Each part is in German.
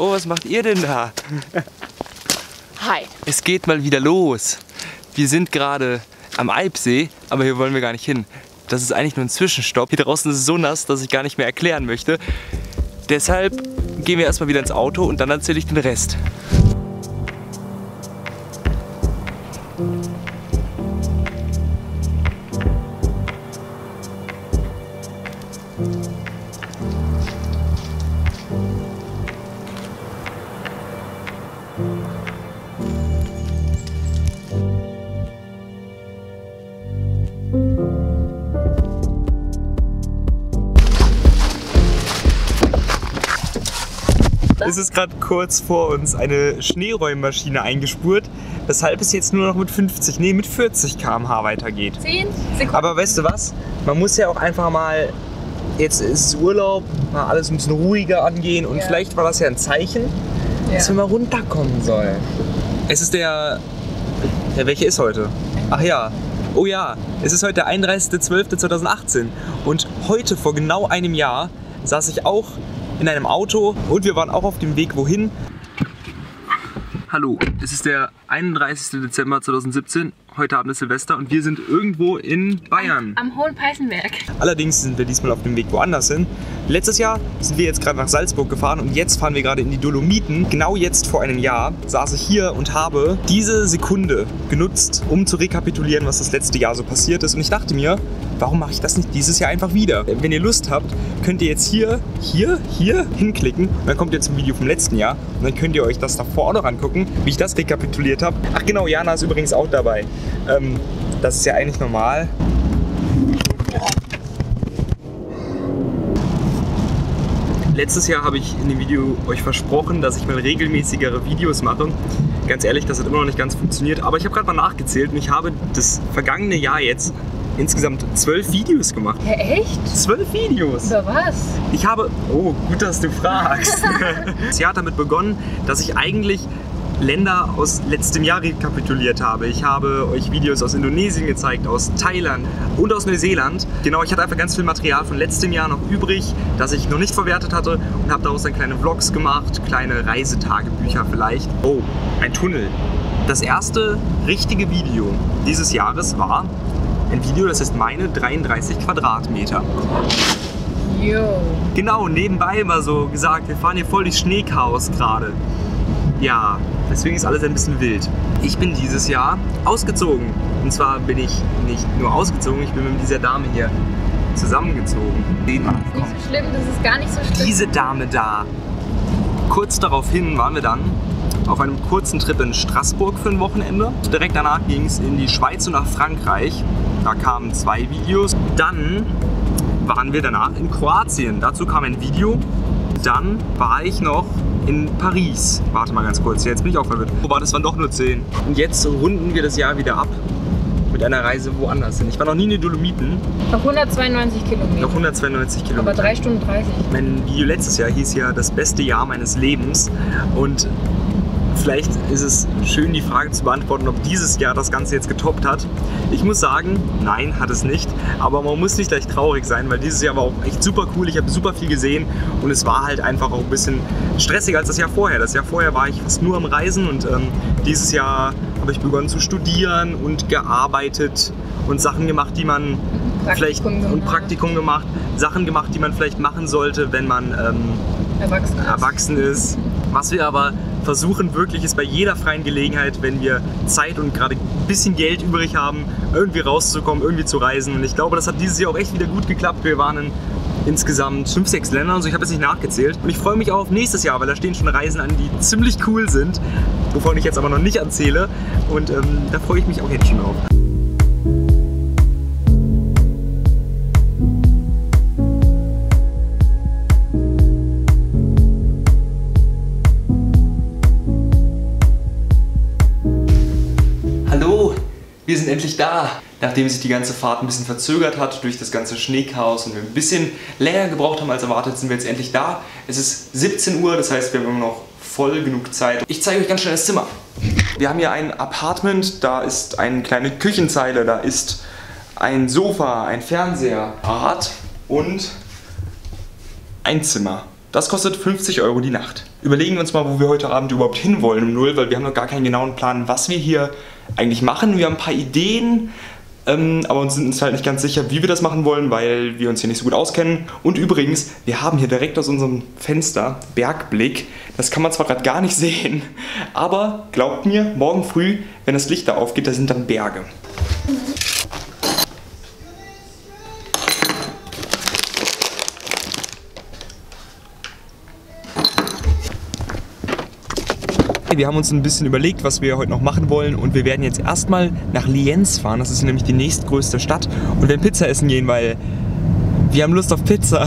Oh, was macht ihr denn da? Hi. Es geht mal wieder los. Wir sind gerade am Eibsee, aber hier wollen wir gar nicht hin. Das ist eigentlich nur ein Zwischenstopp. Hier draußen ist es so nass, dass ich gar nicht mehr erklären möchte. Deshalb gehen wir erstmal wieder ins Auto und dann erzähle ich den Rest. Es ist gerade kurz vor uns eine Schneeräummaschine eingespurt, weshalb es jetzt nur noch mit 40 km/h weitergeht. 10 Sekunden. Aber weißt du was? Man muss ja auch einfach mal, jetzt ist Urlaub, mal alles ein bisschen ruhiger angehen und vielleicht war das ja ein Zeichen, dass wir mal runterkommen sollen. Es ist der, welche ist heute? Ach ja. Oh ja, es ist heute der 31.12.2018 und heute vor genau einem Jahr saß ich auch in einem Auto und wir waren auch auf dem Weg wohin. Hallo, es ist der 31. Dezember 2017, heute Abend ist Silvester und wir sind irgendwo in Bayern. Am Hohen Peißenberg. Allerdings sind wir diesmal auf dem Weg woanders hin. Letztes Jahr sind wir jetzt gerade nach Salzburg gefahren und jetzt fahren wir gerade in die Dolomiten. Genau jetzt vor einem Jahr saß ich hier und habe diese Sekunde genutzt, um zu rekapitulieren, was das letzte Jahr so passiert ist. Und ich dachte mir, warum mache ich das nicht dieses Jahr einfach wieder? Wenn ihr Lust habt, könnt ihr jetzt hier hinklicken und dann kommt ihr zum Video vom letzten Jahr und dann könnt ihr euch das davor auch noch angucken, wie ich das rekapituliert habe. Ach genau, Jana ist übrigens auch dabei. Das ist ja eigentlich normal. Letztes Jahr habe ich in dem Video euch versprochen, dass ich mal regelmäßigere Videos mache. Ganz ehrlich, das hat immer noch nicht ganz funktioniert, aber ich habe gerade mal nachgezählt und ich habe das vergangene Jahr jetzt insgesamt 12 Videos gemacht. Ja, echt? 12 Videos? Über was? Ich habe... Oh, gut, dass du fragst. Das Jahr hat damit begonnen, dass ich eigentlich Länder aus letztem Jahr rekapituliert habe. Ich habe euch Videos aus Indonesien gezeigt, aus Thailand und aus Neuseeland. Genau, ich hatte einfach ganz viel Material von letztem Jahr noch übrig, das ich noch nicht verwertet hatte und habe daraus dann kleine Vlogs gemacht, kleine Reisetagebücher vielleicht. Oh, ein Tunnel. Das erste richtige Video dieses Jahres war ein Video, das ist meine 33 Quadratmeter. Yo. Genau, nebenbei immer so gesagt, wir fahren hier voll durch Schneechaos gerade. Ja, deswegen ist alles ein bisschen wild. Ich bin dieses Jahr ausgezogen. Und zwar bin ich nicht nur ausgezogen, ich bin mit dieser Dame hier zusammengezogen. Sehen wir. Das ist nicht so schlimm, das ist gar nicht so schlimm. Diese Dame da. Kurz daraufhin waren wir dann auf einem kurzen Trip in Straßburg für ein Wochenende. Direkt danach ging es in die Schweiz und nach Frankreich. Da kamen 2 Videos. Dann waren wir danach in Kroatien. Dazu kam ein Video. Dann war ich noch in Paris. Warte mal ganz kurz, jetzt bin ich auch verwirrt. Wobei, das waren doch nur 10. Und jetzt runden wir das Jahr wieder ab mit einer Reise woanders hin. Ich war noch nie in den Dolomiten. Noch 192 Kilometer. Noch 192 Kilometer. Aber 3 Stunden 30. Mein Video letztes Jahr hieß ja das beste Jahr meines Lebens. Und vielleicht ist es schön, die Frage zu beantworten, ob dieses Jahr das Ganze jetzt getoppt hat. Ich muss sagen, nein, hat es nicht. Aber man muss nicht gleich traurig sein, weil dieses Jahr war auch echt super cool. Ich habe super viel gesehen und es war halt einfach auch ein bisschen stressiger als das Jahr vorher. Das Jahr vorher war ich fast nur am Reisen und dieses Jahr habe ich begonnen zu studieren und gearbeitet und Sachen gemacht, die man vielleicht... Und Praktikum gemacht. Sachen gemacht, die man vielleicht machen sollte, wenn man erwachsen ist. Was wir aber versuchen wirklich ist bei jeder freien Gelegenheit, wenn wir Zeit und gerade ein bisschen Geld übrig haben, irgendwie rauszukommen, irgendwie zu reisen. Und ich glaube, das hat dieses Jahr auch echt wieder gut geklappt. Wir waren in insgesamt 5, 6 Ländern und so, ich habe jetzt nicht nachgezählt. Und ich freue mich auch auf nächstes Jahr, weil da stehen schon Reisen an, die ziemlich cool sind, wovon ich jetzt aber noch nicht erzähle. Und da freue ich mich auch jetzt schon drauf. Wir sind endlich da, nachdem sich die ganze Fahrt ein bisschen verzögert hat durch das ganze Schneechaos und wir ein bisschen länger gebraucht haben als erwartet, sind wir jetzt endlich da. Es ist 17 Uhr, das heißt, wir haben immer noch voll genug Zeit. Ich zeige euch ganz schnell das Zimmer. Wir haben hier ein Apartment, da ist eine kleine Küchenzeile, da ist ein Sofa, ein Fernseher, Bad und ein Zimmer. Das kostet 50 € die Nacht. überlegen wir uns mal, wo wir heute Abend überhaupt hinwollen um 0, weil wir haben noch gar keinen genauen Plan, was wir hier eigentlich machen. Wir haben ein paar Ideen, aber uns sind uns halt nicht ganz sicher, wie wir das machen wollen, weil wir uns hier nicht so gut auskennen. Und übrigens, wir haben hier direkt aus unserem Fenster Bergblick. Das kann man zwar gerade gar nicht sehen, aber glaubt mir, morgen früh, wenn das Licht da aufgeht, da sind dann Berge. Wir haben uns ein bisschen überlegt, was wir heute noch machen wollen, und wir werden jetzt erstmal nach Lienz fahren. Das ist nämlich die nächstgrößte Stadt, und wir werden Pizza essen gehen, weil wir haben Lust auf Pizza.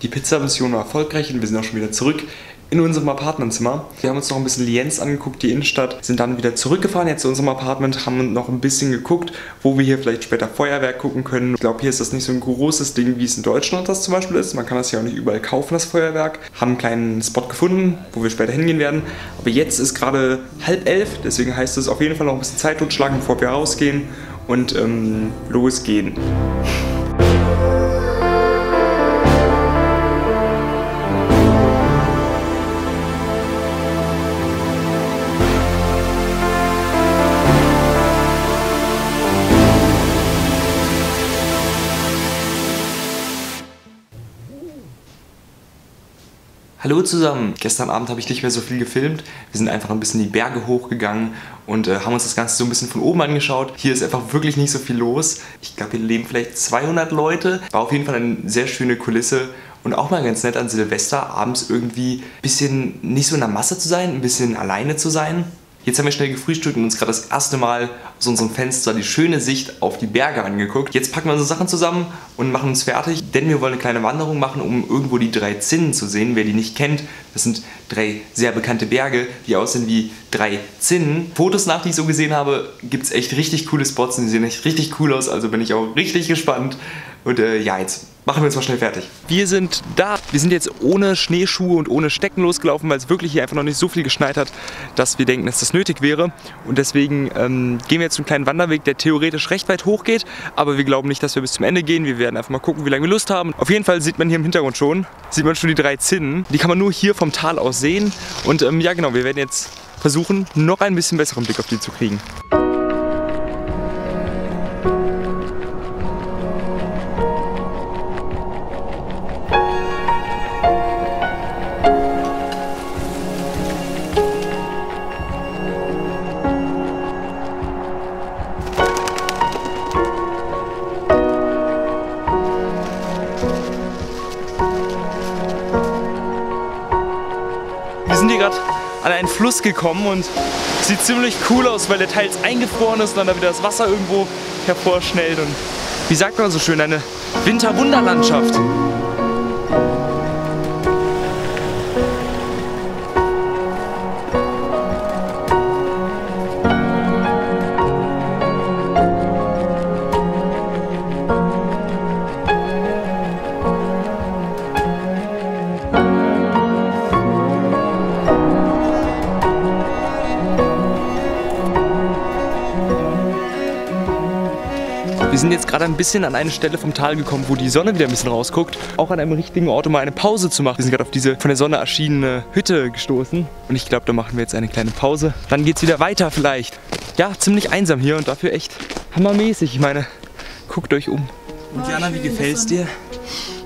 Die Pizza-Mission war erfolgreich und wir sind auch schon wieder zurück in unserem Apartmentzimmer. Wir haben uns noch ein bisschen Lienz angeguckt, die Innenstadt, sind dann wieder zurückgefahren jetzt zu unserem Apartment, haben noch ein bisschen geguckt, wo wir hier vielleicht später Feuerwerk gucken können. Ich glaube, hier ist das nicht so ein großes Ding, wie es in Deutschland das zum Beispiel ist. Man kann das ja auch nicht überall kaufen, das Feuerwerk. Haben einen kleinen Spot gefunden, wo wir später hingehen werden. Aber jetzt ist gerade 10:30, deswegen heißt es auf jeden Fall noch ein bisschen Zeit totschlagen, bevor wir rausgehen und losgehen. Hallo zusammen! Gestern Abend habe ich nicht mehr so viel gefilmt. Wir sind einfach ein bisschen die Berge hochgegangen und haben uns das Ganze so ein bisschen von oben angeschaut. Hier ist einfach wirklich nicht so viel los. Ich glaube, hier leben vielleicht 200 Leute. War auf jeden Fall eine sehr schöne Kulisse und auch mal ganz nett an Silvester abends irgendwie ein bisschen nicht so in der Masse zu sein, ein bisschen alleine zu sein. Jetzt haben wir schnell gefrühstückt und uns gerade das erste Mal aus unserem Fenster die schöne Sicht auf die Berge angeguckt. Jetzt packen wir unsere Sachen zusammen und machen uns fertig, denn wir wollen eine kleine Wanderung machen, um irgendwo die drei Zinnen zu sehen. Wer die nicht kennt, das sind drei sehr bekannte Berge, die aussehen wie drei Zinnen. Fotos, nach die ich so gesehen habe, gibt es echt richtig coole Spots und die sehen echt richtig cool aus, also bin ich auch richtig gespannt. Und ja, jetzt machen wir uns mal schnell fertig. Wir sind da. Wir sind jetzt ohne Schneeschuhe und ohne Stecken losgelaufen, weil es wirklich hier einfach noch nicht so viel geschneit hat, dass wir denken, dass das nötig wäre. Und deswegen gehen wir jetzt einen kleinen Wanderweg, der theoretisch recht weit hoch geht. Aber wir glauben nicht, dass wir bis zum Ende gehen. Wir werden einfach mal gucken, wie lange wir Lust haben. Auf jeden Fall sieht man hier im Hintergrund schon, die drei Zinnen. Die kann man nur hier vom Tal aus sehen. Und ja genau, wir werden jetzt versuchen, noch ein bisschen besseren Blick auf die zu kriegen. An einen Fluss gekommen und sieht ziemlich cool aus, weil der teils eingefroren ist und dann da wieder das Wasser irgendwo hervorschnellt und wie sagt man so schön, eine Winterwunderlandschaft. Wir sind jetzt gerade ein bisschen an eine Stelle vom Tal gekommen, wo die Sonne wieder ein bisschen rausguckt. Auch an einem richtigen Ort, um mal eine Pause zu machen. Wir sind gerade auf diese von der Sonne erschienene Hütte gestoßen. Und ich glaube, da machen wir jetzt eine kleine Pause. Dann geht's wieder weiter vielleicht. Ja, ziemlich einsam hier und dafür echt hammermäßig. Ich meine, guckt euch um. Und Jana, wie gefällt's dir?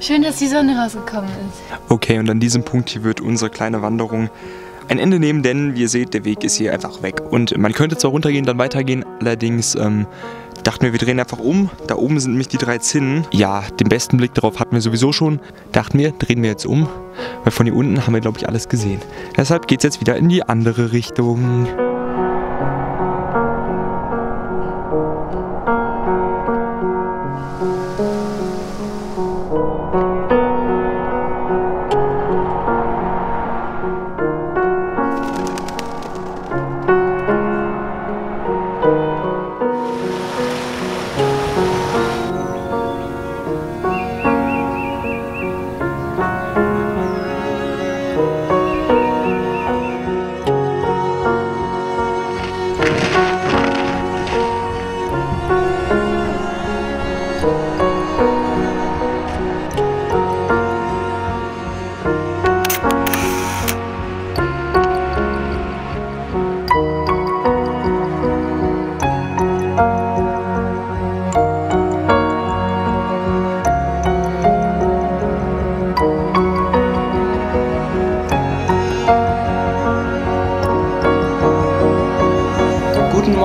Schön, dass die Sonne rausgekommen ist. Okay, und an diesem Punkt hier wird unsere kleine Wanderung ein Ende nehmen, denn wie ihr seht, der Weg ist hier einfach weg. Und man könnte zwar runtergehen, dann weitergehen, allerdings dachten wir, wir drehen einfach um. Da oben sind nämlich die drei Zinnen. Ja, den besten Blick darauf hatten wir sowieso schon. Dachten wir, drehen wir jetzt um, weil von hier unten haben wir, glaube ich, alles gesehen. Deshalb geht es jetzt wieder in die andere Richtung.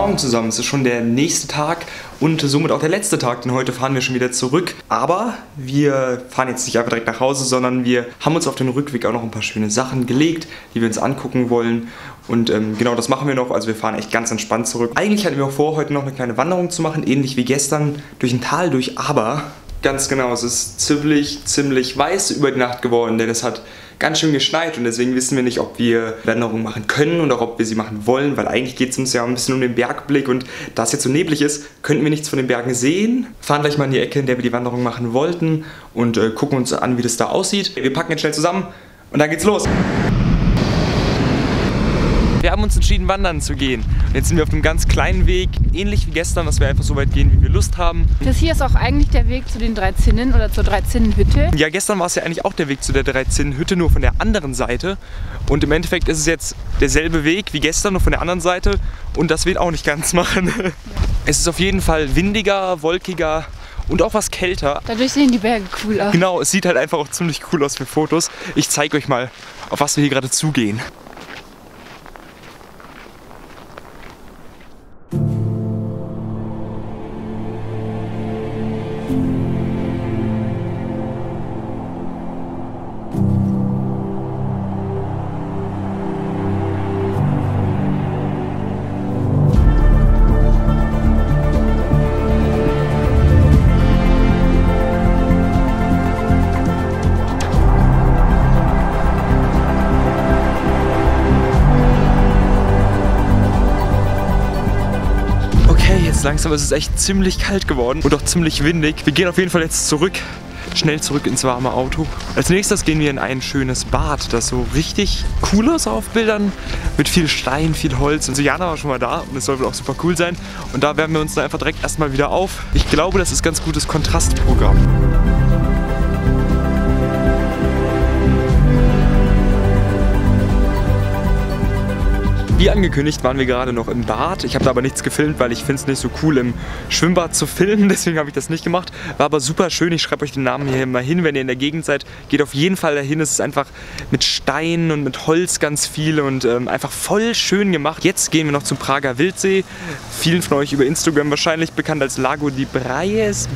morgen zusammen. Es ist schon der nächste Tag und somit auch der letzte Tag, denn heute fahren wir schon wieder zurück. Aber wir fahren jetzt nicht einfach direkt nach Hause, sondern wir haben uns auf den Rückweg auch noch ein paar schöne Sachen gelegt, die wir uns angucken wollen. Und genau das machen wir noch, also wir fahren echt ganz entspannt zurück. Eigentlich hatten wir auch vor, heute noch eine kleine Wanderung zu machen, ähnlich wie gestern, durch ein Tal durch, aber ganz genau, es ist ziemlich weiß über die Nacht geworden, denn es hat ganz schön geschneit und deswegen wissen wir nicht, ob wir Wanderungen machen können und auch ob wir sie machen wollen, weil eigentlich geht es uns ja ein bisschen um den Bergblick und da es jetzt so neblig ist, könnten wir nichts von den Bergen sehen. Fahren gleich mal in die Ecke, in der wir die Wanderung machen wollten und gucken uns an, wie das da aussieht. Wir packen jetzt schnell zusammen und dann geht's los. Wir haben uns entschieden, wandern zu gehen. Jetzt sind wir auf einem ganz kleinen Weg, ähnlich wie gestern, dass wir einfach so weit gehen, wie wir Lust haben. Das hier ist auch eigentlich der Weg zu den drei Zinnen oder zur drei Zinnenhütte. Ja, gestern war es ja eigentlich auch der Weg zu der drei Zinnenhütte, nur von der anderen Seite. Und im Endeffekt ist es jetzt derselbe Weg wie gestern, nur von der anderen Seite. Und das wird auch nicht ganz machen. Ja. Es ist auf jeden Fall windiger, wolkiger und auch was kälter. Dadurch sehen die Berge cool aus. Genau, es sieht halt einfach auch ziemlich cool aus für Fotos. Ich zeige euch mal, auf was wir hier gerade zugehen. Langsam ist es echt ziemlich kalt geworden und auch ziemlich windig. Wir gehen auf jeden Fall jetzt zurück, schnell zurück ins warme Auto. Als nächstes gehen wir in ein schönes Bad, das so richtig cool ist auf Bildern, mit viel Stein, viel Holz. Und so, Jana war schon mal da und es soll wohl auch super cool sein. Und da wärmen wir uns dann einfach direkt erstmal wieder auf. Ich glaube, das ist ganz gutes Kontrastprogramm. Wie angekündigt waren wir gerade noch im Bad. Ich habe da aber nichts gefilmt, weil ich finde es nicht so cool im Schwimmbad zu filmen, deswegen habe ich das nicht gemacht. War aber super schön, ich schreibe euch den Namen hier mal hin, wenn ihr in der Gegend seid, geht auf jeden Fall dahin. Es ist einfach mit Stein und mit Holz ganz viel und einfach voll schön gemacht. Jetzt gehen wir noch zum Prager Wildsee, vielen von euch über Instagram wahrscheinlich bekannt als Lago di Braies,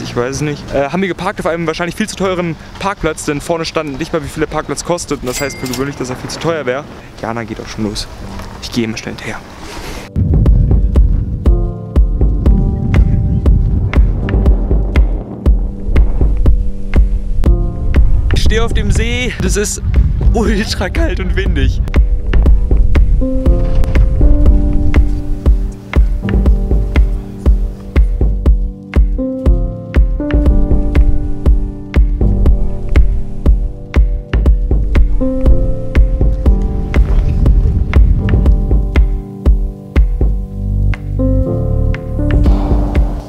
ich weiß es nicht. Haben wir geparkt auf einem wahrscheinlich viel zu teuren Parkplatz, denn vorne stand nicht mal, wie viel der Parkplatz kostet und das heißt für gewöhnlich, dass er viel zu teuer wäre. Jana geht auch schon los. Ich gehe mal schnell hinterher. Ich stehe auf dem See, das ist ultra kalt und windig.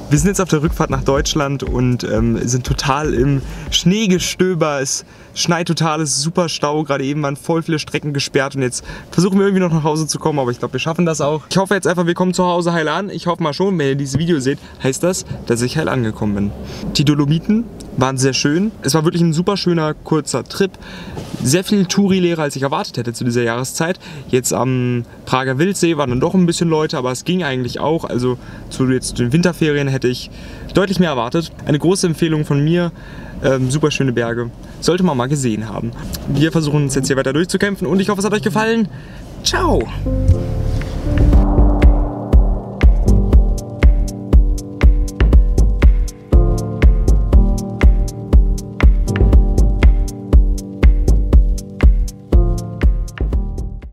Wir sind jetzt auf der Rückfahrt nach Deutschland und sind total im Schneegestöber. Es schneit total, es ist super Stau. Gerade eben waren voll viele Strecken gesperrt und jetzt versuchen wir irgendwie noch nach Hause zu kommen, aber ich glaube, wir schaffen das auch. Ich hoffe jetzt einfach, wir kommen zu Hause heil an. Ich hoffe mal schon, wenn ihr dieses Video seht, heißt das, dass ich heil angekommen bin. Die Dolomiten waren sehr schön. Es war wirklich ein super schöner, kurzer Trip. Sehr viel Touri-Leere, als ich erwartet hätte zu dieser Jahreszeit. Jetzt am Prager Wildsee waren dann doch ein bisschen Leute, aber es ging eigentlich auch. Also zu jetzt den Winterferien hätte ich deutlich mehr erwartet. Eine große Empfehlung von mir. Super schöne Berge. Sollte man mal gesehen haben. Wir versuchen uns jetzt hier weiter durchzukämpfen und ich hoffe, es hat euch gefallen. Ciao!